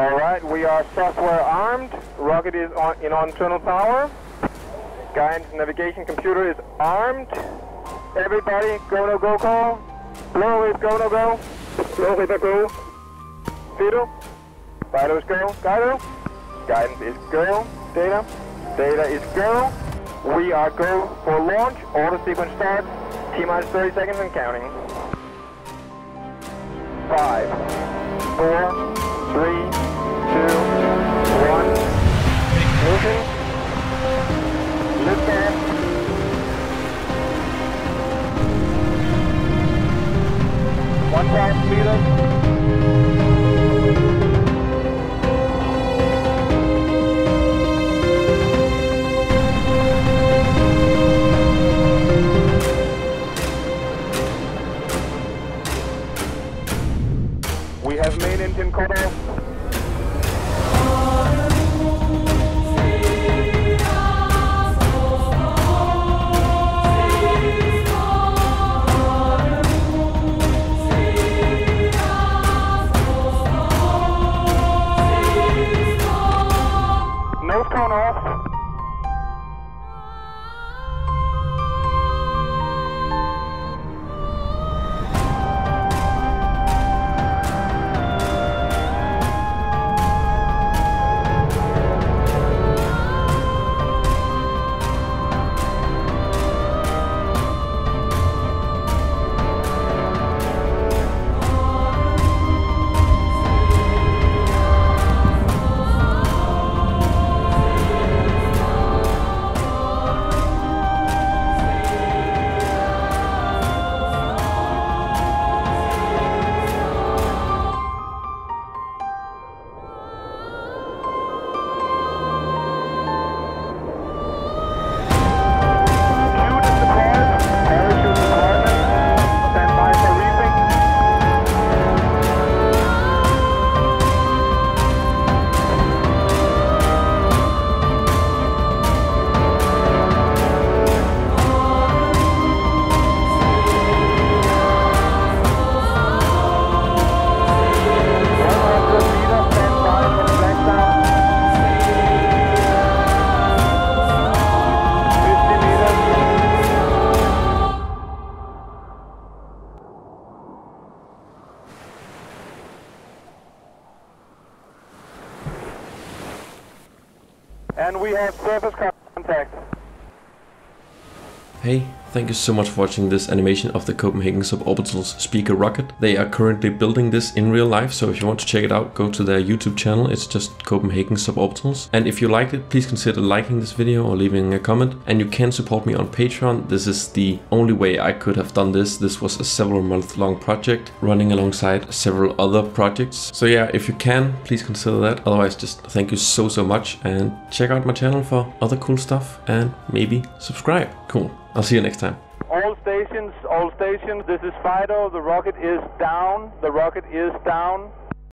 All right, we are software armed. Rocket is on internal power. Guidance navigation computer is armed. Everybody, go no go call. Blow is go no go. Blow is a go. Fido. Fido is go. Guido. Guidance is go. Data. Data is go. We are go for launch. Auto sequence starts. T-minus 30 seconds and counting. 5, 4, 3, 2, 1. Ignition. Lift off. One time speed up. We have main engine cut off. And we have surface contact. Hey, thank you so much for watching this animation of the Copenhagen Suborbitals Spica rocket. They are currently building this in real life, so if you want to check it out, go to their YouTube channel. It's just Copenhagen Suborbitals. And if you liked it, please consider liking this video or leaving a comment. And you can support me on Patreon. This is the only way I could have done this. This was a several month long project running alongside several other projects. So yeah, if you can, please consider that. Otherwise, just thank you so much, and check out my channel for other cool stuff, and maybe subscribe. Cool. I'll see you next time. All stations, this is Fido, the rocket is down,